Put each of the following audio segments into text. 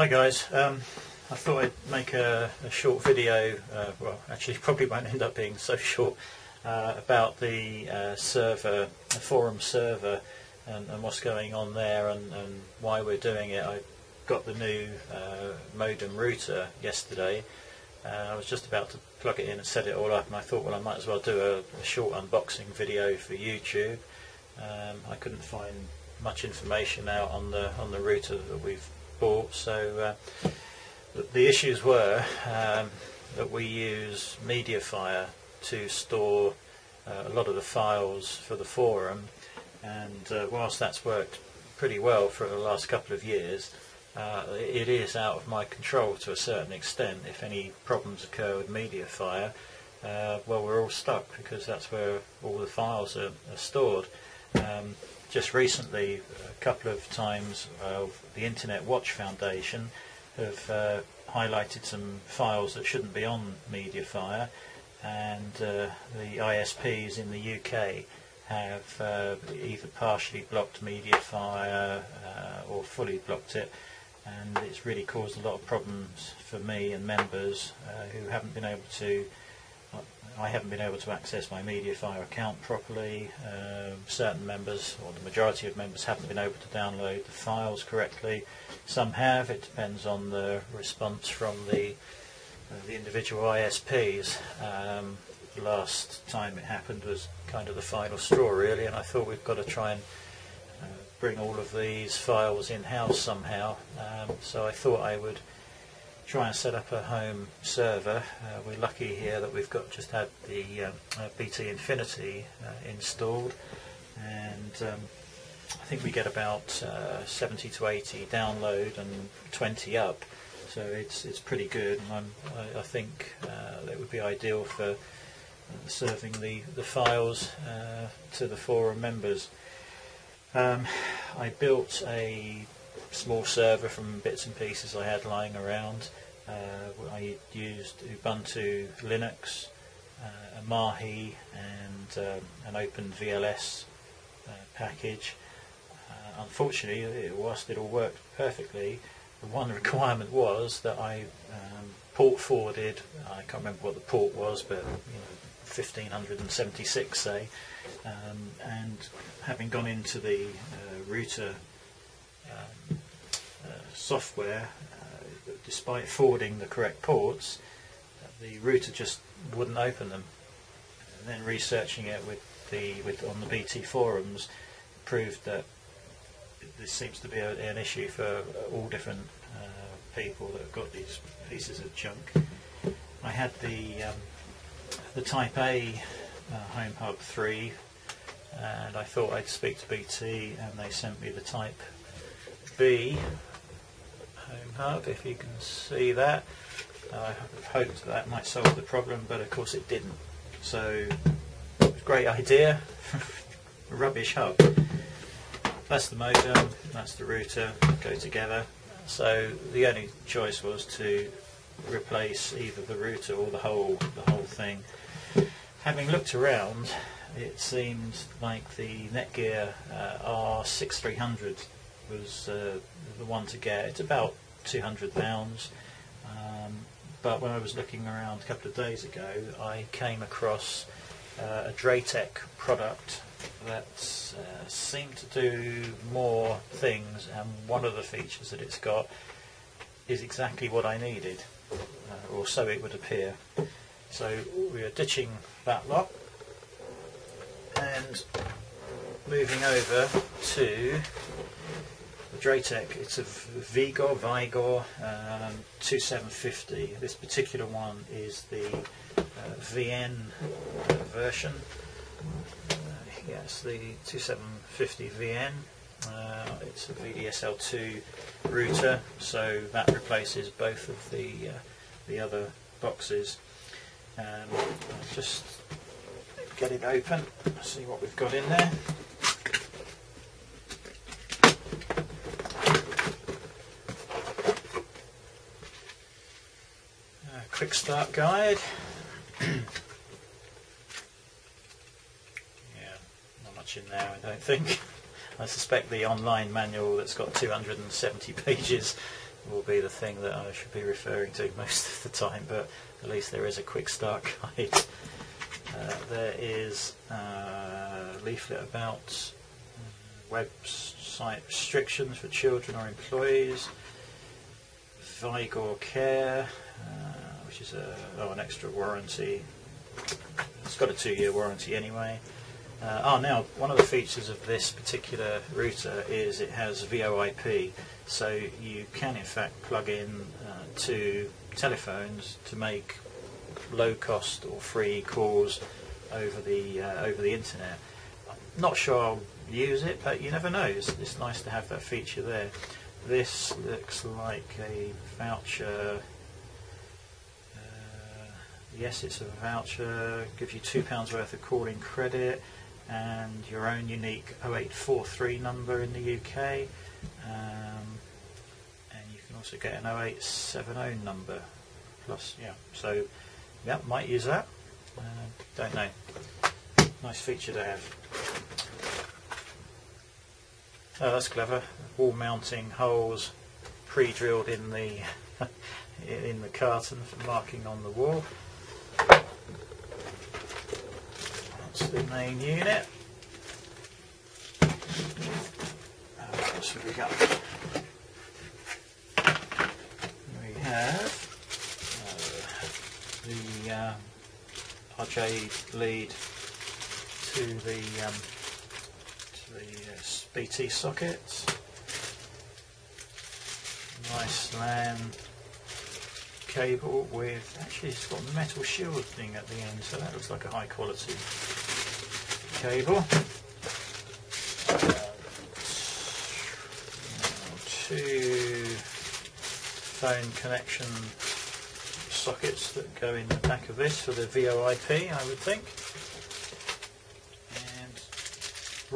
Hi guys, I thought I'd make a short video, well actually probably won't end up being so short, about the server, the forum server and what's going on there and why we're doing it. I got the new modem router yesterday and I was just about to plug it in and set it all up, and I thought, well, I might as well do a short unboxing video for YouTube. I couldn't find much information out on the router that we've bought, so the issues were that we use Mediafire to store a lot of the files for the forum, and whilst that's worked pretty well for the last couple of years, it is out of my control to a certain extent. If any problems occur with Mediafire, well, we're all stuck because that's where all the files are stored. Just recently, a couple of times, the Internet Watch Foundation have highlighted some files that shouldn't be on Mediafire, and the ISPs in the UK have either partially blocked Mediafire or fully blocked it, and it's really caused a lot of problems for me and members who haven't been able to. I haven't been able to access my Mediafire account properly. Certain members, or the majority of members, haven't been able to download the files correctly. Some have. It depends on the response from the individual ISPs. The last time it happened was kind of the final straw, really, and I thought we've got to try and bring all of these files in-house somehow. So I thought I would try and set up a home server. We're lucky here that we've got just had the BT Infinity installed, and I think we get about 70 to 80 download and 20 up, so it's pretty good, and I think it would be ideal for serving the files to the forum members. I built a small server from bits and pieces I had lying around. I used Ubuntu Linux, Amahi, and an open VLS package. Unfortunately, whilst it all worked perfectly, the one requirement was that I port forwarded, I can't remember what the port was, but you know, 1576 say, and having gone into the router software, despite forwarding the correct ports, the router just wouldn't open them. And then researching it on the BT forums proved that this seems to be an issue for all different people that have got these pieces of junk. I had the Type A Home Hub 3, and I thought I'd speak to BT, and they sent me the Type B Home Hub, if you can see that. I hoped that might solve the problem, but of course it didn't. So, great idea, rubbish hub. That's the modem, that's the router, go together. So the only choice was to replace either the router or the whole thing. Having looked around, it seemed like the Netgear R6300 was the one to get. It's about £200, but when I was looking around a couple of days ago, I came across a Draytek product that seemed to do more things, and one of the features that it's got is exactly what I needed, or so it would appear. So we are ditching that lot and moving over to the Draytek. It's a Vigor 2750. This particular one is the VN version. Yes, the 2750 VN. It's a VDSL2 router, so that replaces both of the other boxes. I'll just get it open, see what we've got in there. Quick start guide. Yeah, not much in there, I don't think. I suspect the online manual that's got 270 pages will be the thing that I should be referring to most of the time, but at least there is a quick start guide. There is a leaflet about website restrictions for children or employees, Vigor Care, which is an extra warranty. It's got a 2-year warranty anyway. Now, one of the features of this particular router is it has VoIP, so you can in fact plug in to telephones to make low-cost or free calls over the internet. I'm not sure I'll use it, but you never know. It's nice to have that feature there. This looks like a voucher. Yes, it's a voucher. Gives you £2 worth of calling credit and your own unique 0843 number in the UK, and you can also get an 0870 number plus. Yeah, so yeah, might use that. Don't know. Nice feature to have. Oh, that's clever. Wall mounting holes pre-drilled in the in the carton for marking on the wall. That's the main unit. What else have we got? We have the RJ lead to the BT socket. Nice LAN cable with, actually it's got metal shielding at the end, so that looks like a high quality cable. 2 phone connection sockets that go in the back of this for the VoIP, I would think. And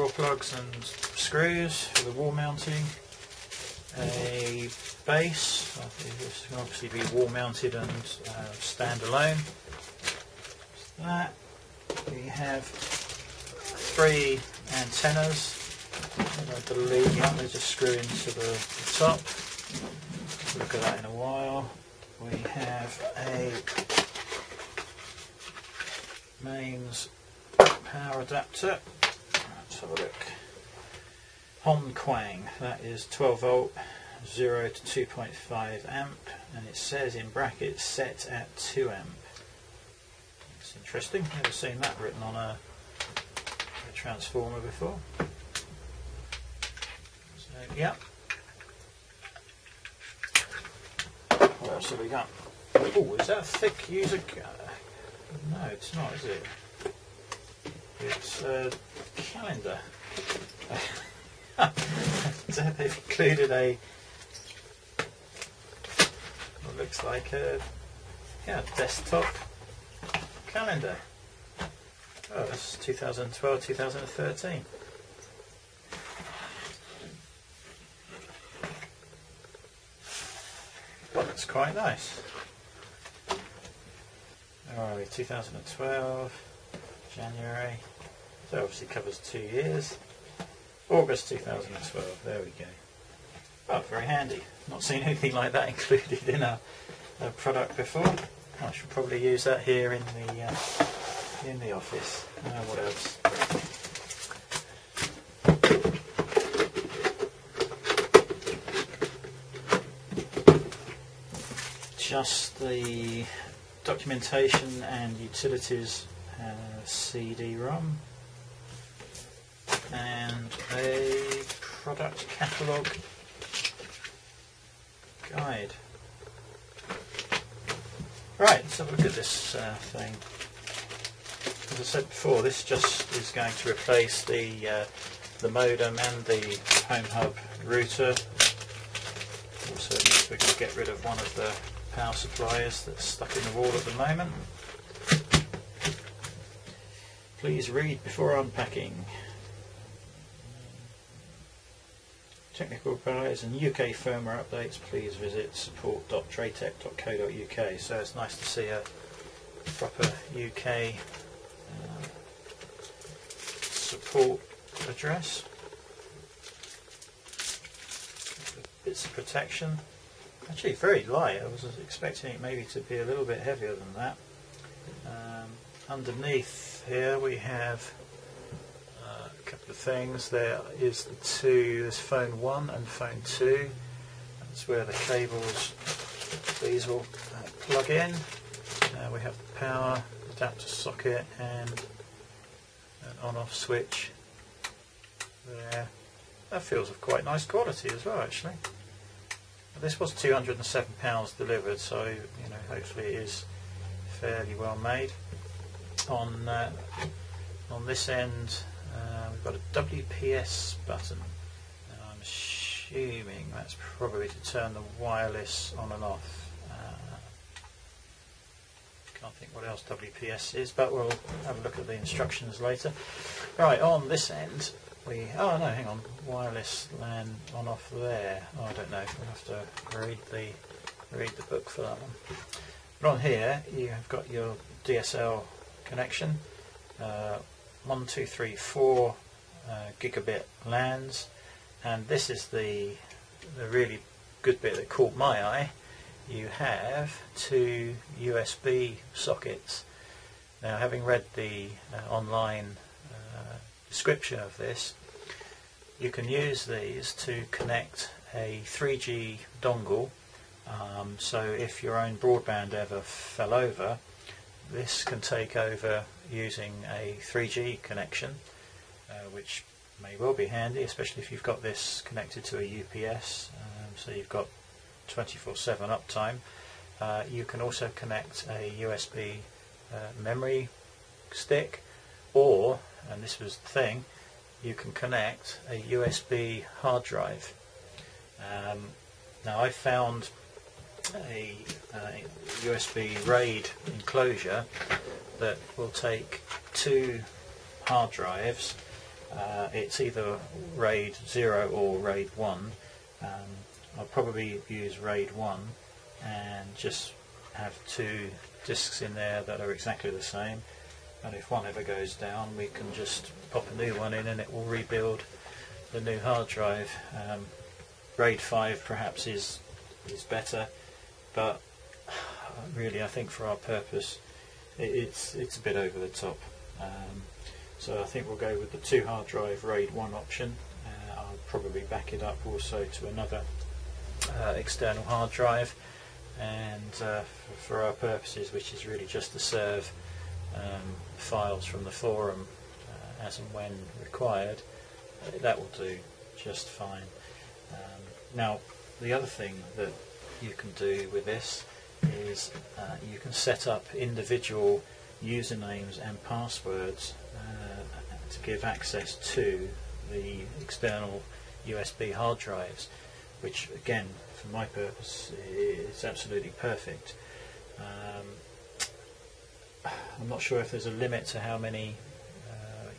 raw plugs and screws for the wall mounting. A base, I think this can obviously be wall mounted and standalone. So that we have 3 antennas, and I believe they just screw into the top. We'll look at that in a while. We have a mains power adapter. Let's have a look. Hon Kwang, that is 12 volt 0 to 2.5 amp, and it says in brackets set at 2 amp. It's interesting, never seen that written on a transformer before. So yeah. What else have we got? Oh, is that a thick user guide? No, it's not, is it? It's a calendar. They've included a what looks like a desktop calendar. Oh, that's 2012, 2013. Well, that's quite nice. Oh, 2012, January. So obviously covers 2 years. August 2012, there we go. Oh, very handy. Not seen anything like that included in a product before. I should probably use that here in the office. What else? Just the documentation and utilities CD-ROM. And a product catalogue guide. Right, let's have a look at this thing. As I said before, this just is going to replace the modem and the Home Hub router. Also means we can get rid of one of the power supplies that's stuck in the wall at the moment. Please read before unpacking. Technical repairs and UK firmware updates, please visit support.draytek.co.uk. So it's nice to see a proper UK support address. Bits of protection. Actually very light. I was expecting it maybe to be a little bit heavier than that. Underneath here we have a couple of things. There is the two, there's phone 1 and phone 2. That's where the cables, these will plug in. We have the power, adapter socket and an on-off switch there. That feels of quite nice quality as well, actually. This was £207 delivered, so you know, hopefully it is fairly well made. On this end, we've got a WPS button. Now, I'm assuming that's probably to turn the wireless on and off. Can't think what else WPS is, but we'll have a look at the instructions later. Right, on this end. Oh no, hang on, wireless LAN on off there. Oh, I don't know, we'll have to read the book for that one. But on here you have got your DSL connection, 1, 2, 3, 4 gigabit LANs, and this is the really good bit that caught my eye. You have two USB sockets. Now, having read the online description of this, you can use these to connect a 3G dongle, so if your own broadband ever fell over, this can take over using a 3G connection, which may well be handy, especially if you've got this connected to a UPS, so you've got 24/7 uptime. You can also connect a USB memory stick, or, and this was the thing, you can connect a USB hard drive. Now I found a USB RAID enclosure that will take two hard drives. It's either RAID 0 or RAID 1. I'll probably use RAID 1 and just have two disks in there that are exactly the same. And if one ever goes down, we can just pop a new one in and it will rebuild the new hard drive. RAID 5 perhaps is better, but really I think for our purpose it's a bit over the top. So I think we'll go with the two hard drive RAID 1 option. I'll probably back it up also to another external hard drive, and for our purposes, which is really just to serve files from the forum as and when required, that will do just fine. Now, the other thing that you can do with this is you can set up individual usernames and passwords to give access to the external USB hard drives, which again, for my purpose, is absolutely perfect. I'm not sure if there's a limit to how many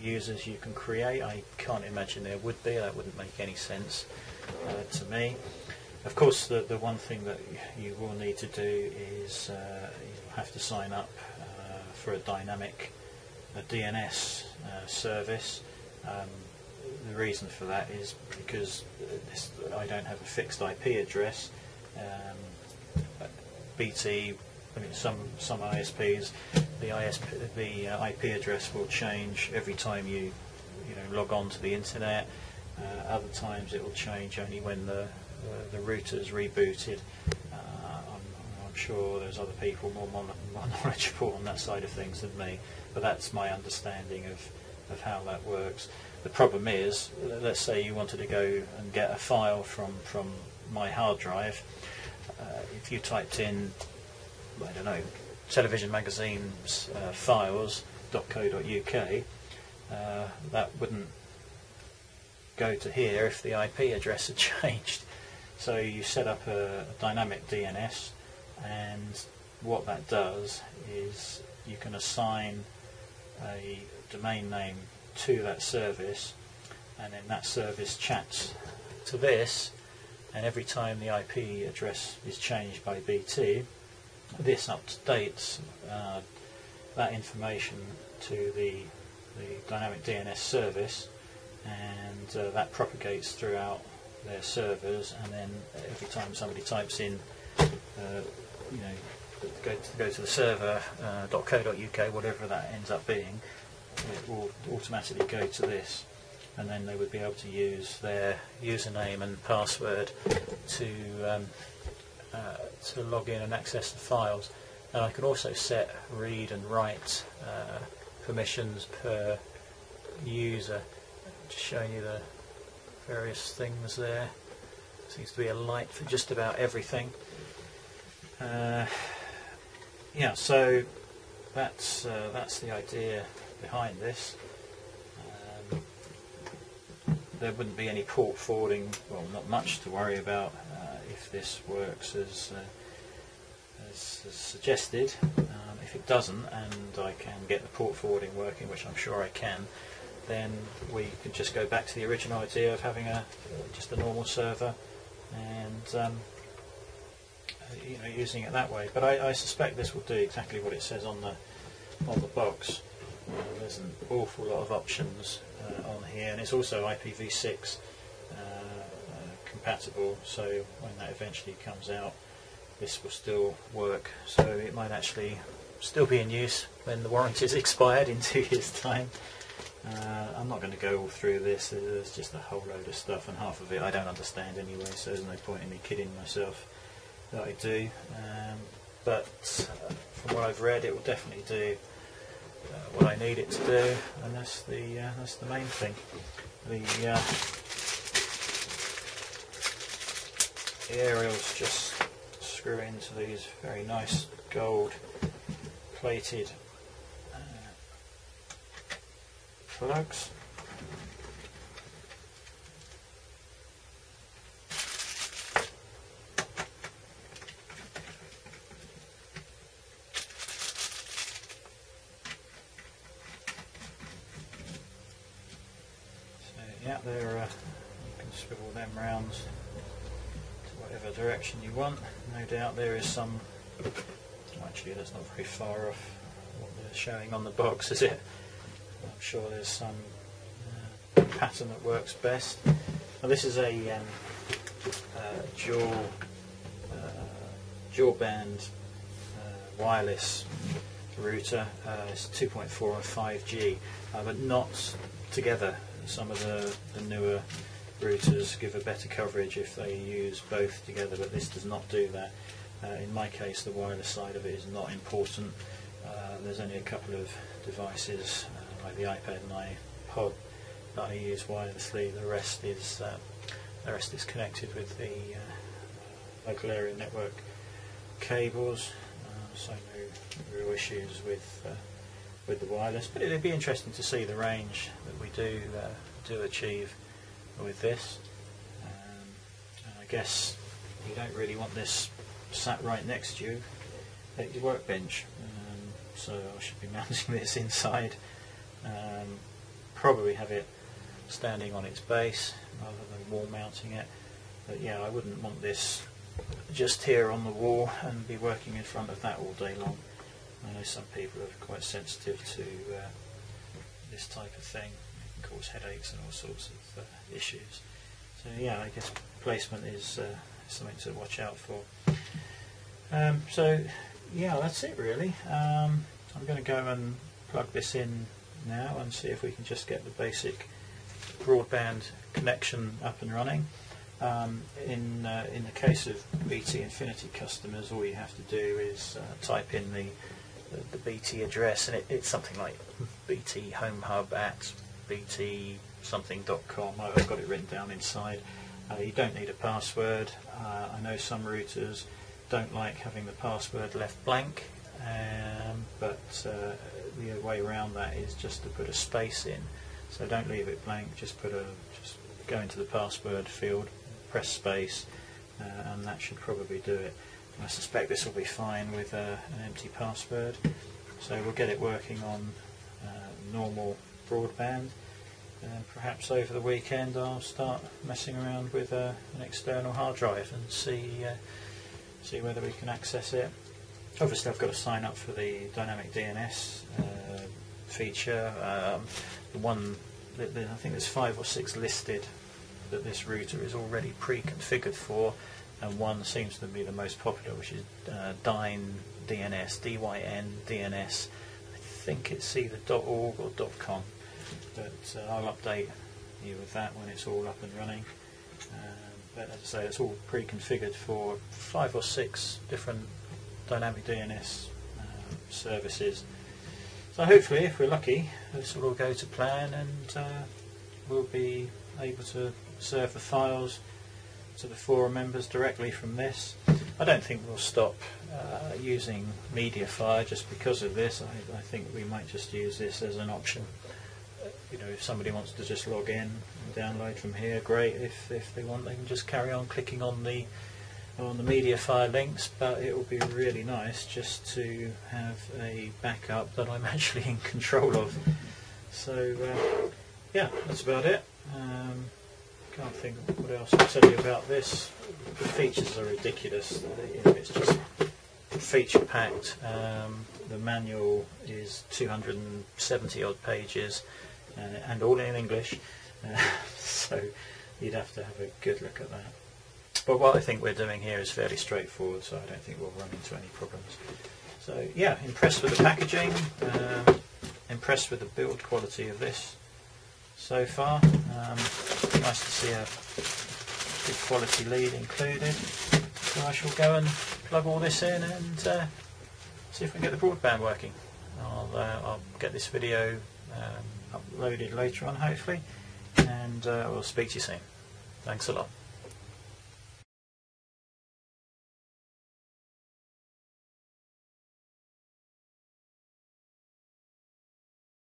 users you can create. I can't imagine there would be. That wouldn't make any sense to me. Of course, the one thing that you will need to do is you'll have to sign up for a DNS service. The reason for that is because I don't have a fixed IP address. BT, I mean, some ISPs, the IP address will change every time you log on to the internet. Other times it will change only when the router's rebooted. I'm sure there's other people more knowledgeable on that side of things than me, but that's my understanding of how that works. The problem is, let's say you wanted to go and get a file from my hard drive. If you typed in, I don't know, television magazines files.co.uk, that wouldn't go to here if the IP address had changed. So you set up a dynamic DNS, and what that does is you can assign a domain name to that service, and then that service chats to this, and every time the IP address is changed by BT, this updates that information to the dynamic DNS service, and that propagates throughout their servers, and then every time somebody types in go to the server.co.uk, whatever that ends up being, it will automatically go to this, and then they would be able to use their username and password to log in and access the files. And I can also set read and write permissions per user. Just showing you the various things there. Seems to be a light for just about everything. Yeah, so that's the idea behind this. There wouldn't be any port forwarding, well, not much to worry about if this works as suggested. If it doesn't, and I can get the port forwarding working, which I'm sure I can, then we can just go back to the original idea of having just a normal server and using it that way. But I suspect this will do exactly what it says on the box. There's an awful lot of options on here, and it's also IPv6 compatible, so when that eventually comes out this will still work, so it might actually still be in use when the warranty is expired in 2 years time. I'm not going to go all through this, there's just a whole load of stuff, and half of it I don't understand anyway, so there's no point in me kidding myself that I do. But from what I've read, it will definitely do what I need it to do, and that's the main thing. The aerials just screw into these very nice gold plated plugs. You want. No doubt there is some, actually that's not very far off what they're showing on the box, is it? I'm sure there's some pattern that works best. Now this is a dual band wireless router. It's 2.4 and 5G, but not together. Some of the newer routers give a better coverage if they use both together, but this does not do that. In my case, the wireless side of it is not important. There's only a couple of devices, like the iPad and iPod, that I use wirelessly. The rest is connected with the local area network cables, so no real issues with the wireless. But it'd be interesting to see the range that we do achieve with this. And I guess you don't really want this sat right next to you at your workbench, so I should be mounting this inside, probably have it standing on its base rather than wall mounting it. But yeah, I wouldn't want this just here on the wall and be working in front of that all day long. I know some people are quite sensitive to this type of thing, cause headaches and all sorts of issues. So yeah, I guess placement is something to watch out for. So yeah, that's it really. I'm going to go and plug this in now and see if we can just get the basic broadband connection up and running. In the case of BT Infinity customers, all you have to do is type in the BT address, and it's something like BT Home Hub at bt something.com. I've got it written down inside. You don't need a password. I know some routers don't like having the password left blank, but the way around that is just to put a space in. So don't leave it blank, just go into the password field, press space, and that should probably do it. And I suspect this will be fine with an empty password. So we'll get it working on normal broadband, and perhaps over the weekend I'll start messing around with an external hard drive and see whether we can access it. Obviously I've got to sign up for the dynamic DNS feature. I think there's 5 or 6 listed that this router is already pre-configured for, and one seems to be the most popular, which is DynDNS, DynDNS. I think it's either .org or .com, but I'll update you with that when it's all up and running. But as I say, it's all pre-configured for 5 or 6 different dynamic DNS services. So hopefully, if we're lucky, this will all go to plan, and we'll be able to serve the files to the forum members directly from this. I don't think we'll stop using Mediafire just because of this. I think we might just use this as an option. You know, if somebody wants to just log in and download from here, great. If they want, they can just carry on clicking on the Mediafire links, but it will be really nice just to have a backup that I'm actually in control of. So yeah, that's about it. Can't think of what else to tell you about this. The features are ridiculous. It's just feature packed. The manual is 270 odd pages, and all in English, so you'd have to have a good look at that. But what I think we're doing here is fairly straightforward, so I don't think we'll run into any problems. So yeah, impressed with the packaging, impressed with the build quality of this so far. Nice to see a good quality lead included. So I shall go and plug all this in and see if we can get the broadband working. I'll get this video uploaded later on, hopefully, and we'll speak to you soon. Thanks a lot.